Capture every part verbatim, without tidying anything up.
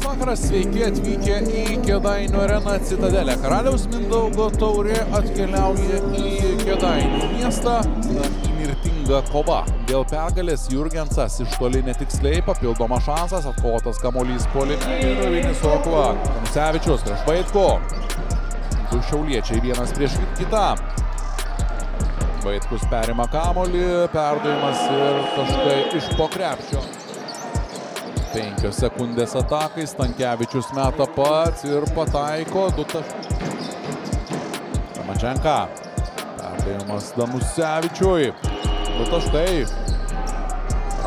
Labas vakaras, sveiki atvykę į Kėdainių areną Citadelę. Karaliaus Mindaugo taurė atkeliauja į Kėdainių miestą. Įmirtinga kova. Dėl pergalės Jurgensas iš toli netiksliai, papildoma šansas, atkovotas kamuolys puolime ir Vinis Okla. Damusiavičius prieš Vaitkų. Du šiauliečiai vienas prieš kitą. Vaitkus perima kamuolį, perdavimas ir taškai iš po krepšio. Penkios sekundės atakai, Stankevičius meta pats ir pataiko du taškus. Damačenka, perdavimas Damusevičiui, du taškai.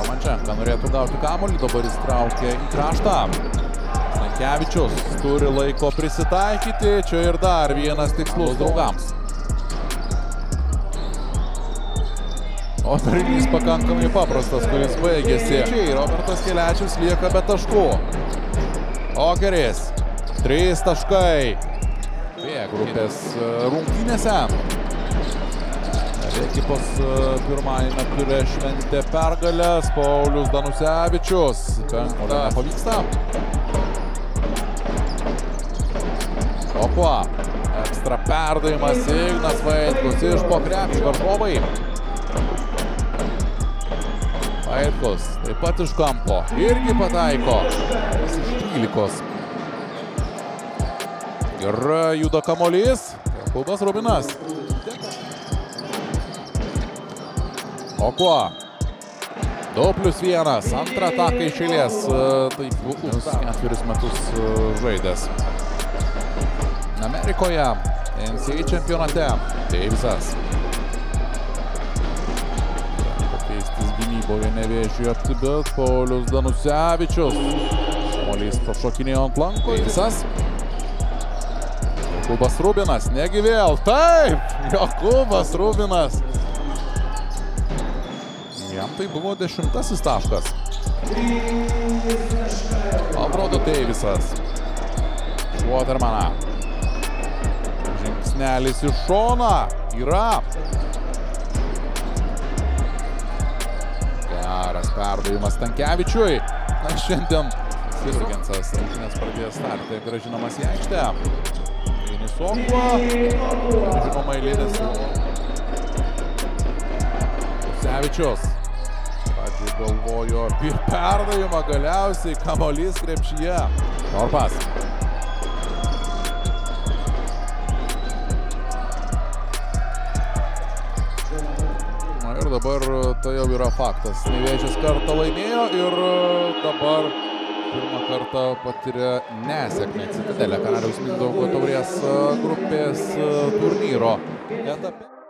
Romančenka norėtų gauti kamuolį, dabar jis traukia į kraštą. Stankevičius turi laiko prisitaikyti, čia ir dar vienas tikslus draugams. O turinys pakankamai paprastas, kuris baigėsi. Robertas Kelečius lieka be taškų. Okeris. Trys taškai. Vėja grupės rungtynėse. Ekipos pirmajame ture šventė pergalės. Paulius Danusevičius. Penktą nepavyksta. Opa. Ekstra perdavimas. Ignas Vaitkus iš po krepšio varžovai. Vaitkus taip pat iš kampo irgi pataiko. Iš dvylikos. Ir juda kamuolys. Jakubas Rubinas. Okuo. du plius vienas. Antrą ataką iš eilės. Taip, ketverius metus žaidęs Amerikoje, N C A A čempionate. Deivisas. Gynyboje Nevėžį–Optibet, Paulius Danusevičius. Kamuolys pašokinėjo ant lanko. Visas. Jakubas Rubinas, negi vėl. Taip, Jakubas Rubinas. Jam tai buvo dešimtasis taškas. Atrodo Deivisas. Watermaną. Žingsnelis į šoną. Yra. Perdavimas Stankevičiui. Na, šiandien Jurgensas rungtynes pradėjo startą, grąžinamas į aikštę. Vinis Okla. Žinoma, eilėdės. Damusevičius. Pradžiai galvojo apie perdavimą, galiausiai kamuolys krepšyje. Norpas. Dabar tai jau yra faktas. Nevėžis kartą laimėjo ir dabar pirmą kartą patiria nesėkmę Citadelę Karaliaus Mindaugo taurės grupės turnyro etape.